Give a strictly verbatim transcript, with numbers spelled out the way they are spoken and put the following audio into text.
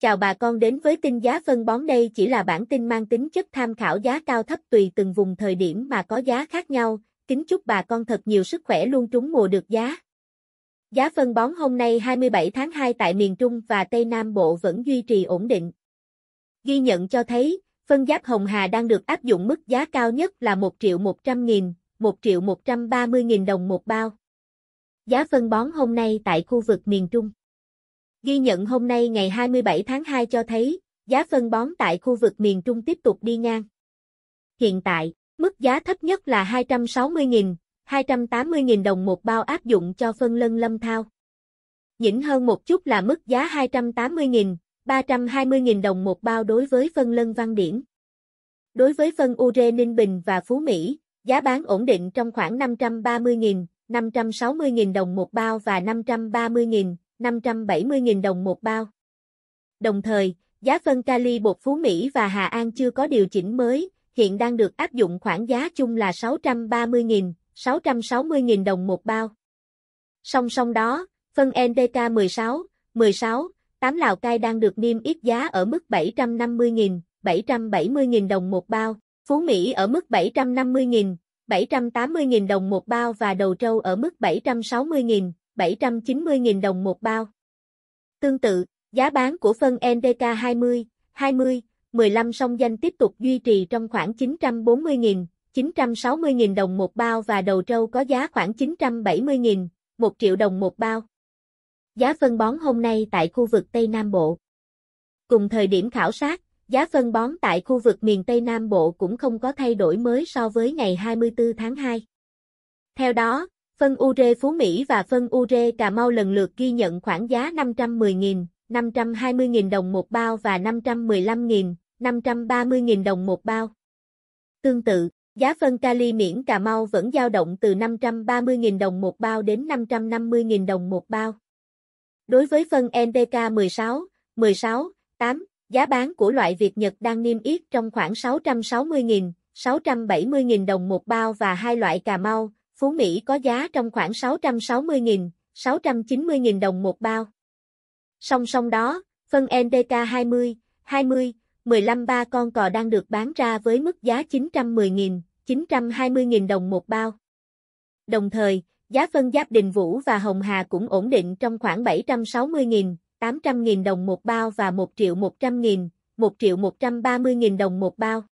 Chào bà con đến với tin giá phân bón, đây chỉ là bản tin mang tính chất tham khảo, giá cao thấp tùy từng vùng thời điểm mà có giá khác nhau. Kính chúc bà con thật nhiều sức khỏe, luôn trúng mùa được giá. Giá phân bón hôm nay hai mươi bảy tháng hai tại miền Trung và Tây Nam Bộ vẫn duy trì ổn định. Ghi nhận cho thấy, phân giáp Hồng Hà đang được áp dụng mức giá cao nhất là một triệu một trăm nghìn, một triệu một trăm ba mươi nghìn đồng một bao. Giá phân bón hôm nay tại khu vực miền Trung. Ghi nhận hôm nay ngày hai mươi bảy tháng hai cho thấy, giá phân bón tại khu vực miền Trung tiếp tục đi ngang. Hiện tại, mức giá thấp nhất là hai trăm sáu mươi nghìn, hai trăm tám mươi nghìn đồng một bao áp dụng cho phân lân Lâm Thao. Nhỉnh hơn một chút là mức giá hai trăm tám mươi nghìn, ba trăm hai mươi nghìn đồng một bao đối với phân lân Văn Điển. Đối với phân ure Ninh Bình và Phú Mỹ, giá bán ổn định trong khoảng năm trăm ba mươi nghìn, năm trăm sáu mươi nghìn đồng một bao và năm trăm ba mươi nghìn. năm trăm bảy mươi nghìn đồng một bao. Đồng thời, giá phân kali bột Phú Mỹ và Hà An chưa có điều chỉnh mới, hiện đang được áp dụng khoảng giá chung là sáu trăm ba mươi nghìn, sáu trăm sáu mươi nghìn đồng một bao. Song song đó, phân en pê ca mười sáu, mười sáu, tám Lào Cai đang được niêm yết giá ở mức bảy trăm năm mươi nghìn, bảy trăm bảy mươi nghìn đồng một bao, Phú Mỹ ở mức bảy trăm năm mươi nghìn, bảy trăm tám mươi nghìn đồng một bao và Đầu Trâu ở mức bảy trăm sáu mươi nghìn. bảy trăm chín mươi nghìn đồng một bao. Tương tự, giá bán của phân en pê ca hai mươi, hai mươi, mười lăm song danh tiếp tục duy trì trong khoảng chín trăm bốn mươi nghìn, chín trăm sáu mươi nghìn đồng một bao và Đầu Trâu có giá khoảng chín trăm bảy mươi nghìn, một triệu đồng một bao. Giá phân bón hôm nay tại khu vực Tây Nam Bộ. Cùng thời điểm khảo sát, giá phân bón tại khu vực miền Tây Nam Bộ cũng không có thay đổi mới so với ngày hai mươi tư tháng hai. Theo đó, phân ure Phú Mỹ và phân ure Cà Mau lần lượt ghi nhận khoảng giá năm trăm mười nghìn, năm trăm hai mươi nghìn đồng một bao và năm trăm mười lăm nghìn, năm trăm ba mươi nghìn đồng một bao. Tương tự, giá phân kali miễn Cà Mau vẫn dao động từ năm trăm ba mươi nghìn đồng một bao đến năm trăm năm mươi nghìn đồng một bao. Đối với phân en pê ca mười sáu, mười sáu, tám, giá bán của loại Việt Nhật đang niêm yết trong khoảng sáu trăm sáu mươi nghìn, sáu trăm bảy mươi nghìn đồng một bao và hai loại Cà Mau, Phú Mỹ có giá trong khoảng sáu trăm sáu mươi nghìn, sáu trăm chín mươi nghìn đồng một bao. Song song đó, phân en pê ca hai mươi, hai mươi, mười lăm ba con cò đang được bán ra với mức giá chín trăm mười nghìn, chín trăm hai mươi nghìn đồng một bao. Đồng thời, giá phân giáp Đình Vũ và Hồng Hà cũng ổn định trong khoảng bảy trăm sáu mươi nghìn, tám trăm nghìn đồng một bao và một triệu một trăm nghìn, một triệu một trăm ba mươi nghìn đồng một bao.